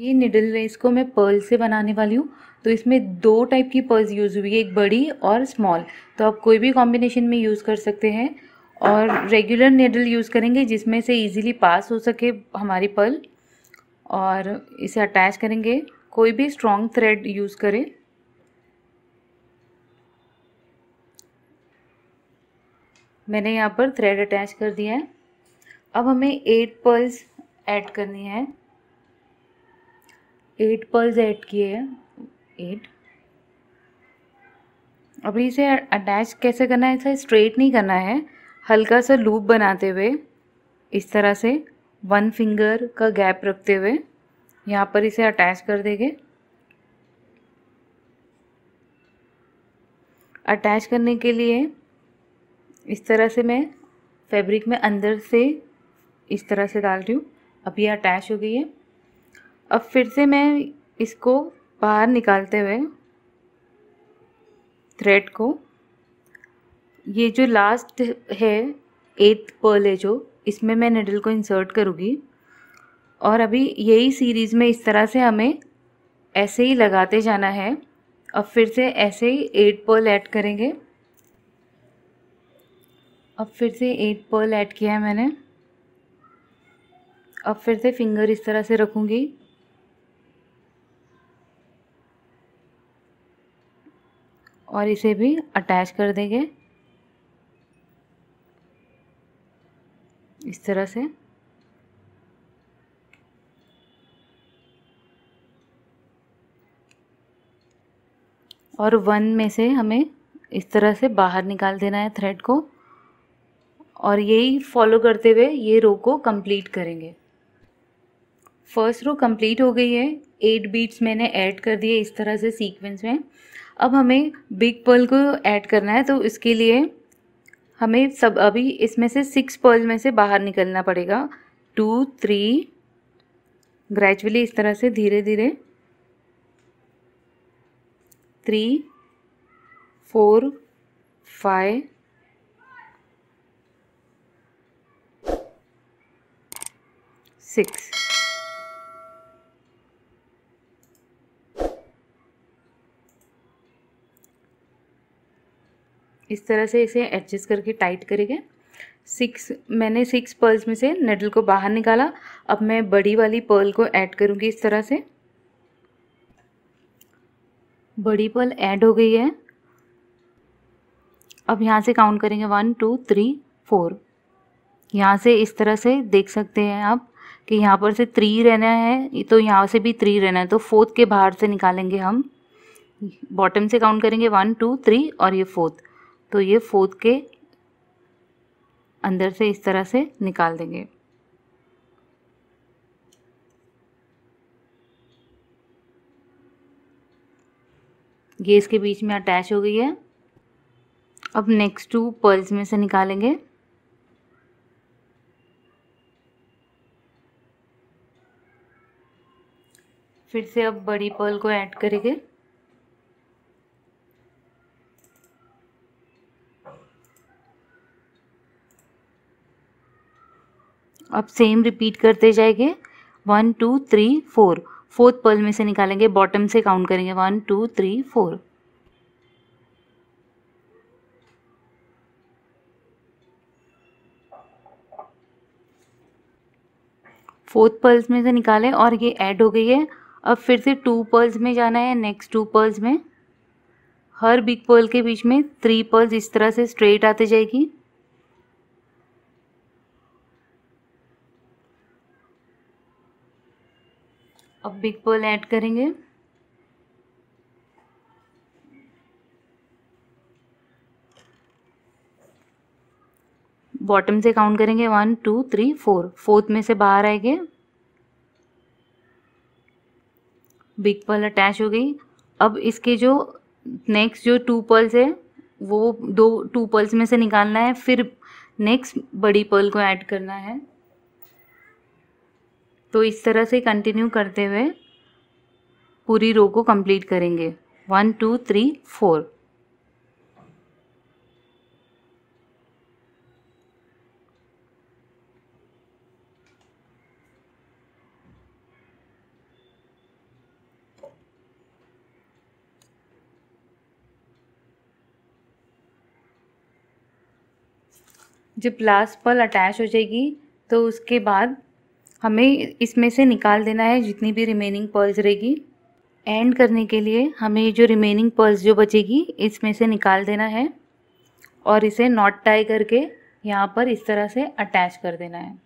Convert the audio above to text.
ये needle race को मैं पर्ल से बनाने वाली हूँ। तो इसमें दो टाइप की पर्ल्स यूज़ हुई है, एक बड़ी और स्मॉल। तो आप कोई भी कॉम्बिनेशन में यूज़ कर सकते हैं और रेगुलर निडल यूज़ करेंगे जिसमें से इजीली पास हो सके हमारी पर्ल, और इसे अटैच करेंगे। कोई भी स्ट्रॉन्ग थ्रेड यूज़ करें। मैंने यहाँ पर थ्रेड अटैच कर दिया है। अब हमें 8 पर्ल्स ऐड करनी है। 8 पर्ल्स ऐड किए हैं, 8। अब इसे अटैच कैसे करना है? इसे स्ट्रेट नहीं करना है, हल्का सा लूप बनाते हुए इस तरह से 1 फिंगर का गैप रखते हुए यहाँ पर इसे अटैच कर देंगे। अटैच करने के लिए इस तरह से मैं फैब्रिक में अंदर से इस तरह से डाल रही हूँ। अब ये अटैच हो गई है। अब फिर से मैं इसको बाहर निकालते हुए थ्रेड को, ये जो लास्ट है 8th पर्ल है जो, इसमें मैं निडल को इंसर्ट करूँगी। और अभी यही सीरीज़ में इस तरह से हमें ऐसे ही लगाते जाना है। अब फिर से ऐसे ही 8 पर्ल ऐड करेंगे। अब फिर से 8 पर्ल ऐड किया है मैंने। अब फिर से फिंगर इस तरह से रखूँगी और इसे भी अटैच कर देंगे इस तरह से। और 1 में से हमें इस तरह से बाहर निकाल देना है थ्रेड को, और यही फॉलो करते हुए ये रो को कंप्लीट करेंगे। फर्स्ट रो कंप्लीट हो गई है। 8 बीट्स मैंने ऐड कर दिए इस तरह से सीक्वेंस में। अब हमें बिग पर्ल को ऐड करना है, तो इसके लिए हमें सब अभी इसमें से 6 पर्ल में से बाहर निकलना पड़ेगा। 2, 3 ग्रेजुअली इस तरह से धीरे धीरे, 3, 4, 5 6। इस तरह से इसे एडजस्ट करके टाइट करेंगे। 6 मैंने 6 पर्ल्स में से निडल को बाहर निकाला। अब मैं बड़ी वाली पर्ल को ऐड करूँगी इस तरह से। बड़ी पर्ल ऐड हो गई है। अब यहाँ से काउंट करेंगे 1, 2, 3, 4। यहाँ से इस तरह से देख सकते हैं आप कि यहाँ पर से 3 रहना है, तो यहाँ से भी 3 रहना है। तो 4th के बाहर से निकालेंगे हम, बॉटम से काउंट करेंगे 1, 2, 3 और ये 4th। तो ये 4th के अंदर से इस तरह से निकाल देंगे। ये इसके बीच में अटैच हो गई है। अब नेक्स्ट 2 पर्ल्स में से निकालेंगे। फिर से अब बड़ी पर्ल को ऐड करेंगे। अब सेम रिपीट करते जाएंगे। 1, 2, 3, 4 4th पर्ल में से निकालेंगे, बॉटम से काउंट करेंगे 1, 2, 3, 4। फोर्थ पर्ल्स में से निकालें और ये ऐड हो गई है। अब फिर से 2 पर्ल्स में जाना है। नेक्स्ट 2 पर्ल्स में हर बिग पर्ल के बीच में 3 पर्ल्स इस तरह से स्ट्रेट आते जाएगी। अब बिग पर्ल ऐड करेंगे। बॉटम से काउंट करेंगे 1, 2, 3, 4 4th में से बाहर आएंगे। बिग पर्ल अटैच हो गई। अब इसके जो नेक्स्ट जो 2 पर्ल्स है वो 2 पर्ल्स में से निकालना है, फिर नेक्स्ट बड़ी पर्ल को ऐड करना है। तो इस तरह से कंटिन्यू करते हुए पूरी रो को कंप्लीट करेंगे। 1, 2, 3, 4 जब लास्ट पर अटैच हो जाएगी तो उसके बाद हमें इसमें से निकाल देना है जितनी भी रिमेनिंग पर्ल्स रहेगी। एंड करने के लिए हमें जो रिमेनिंग पर्ल्स जो बचेगी इसमें से निकाल देना है और इसे नॉट टाई करके यहाँ पर इस तरह से अटैच कर देना है।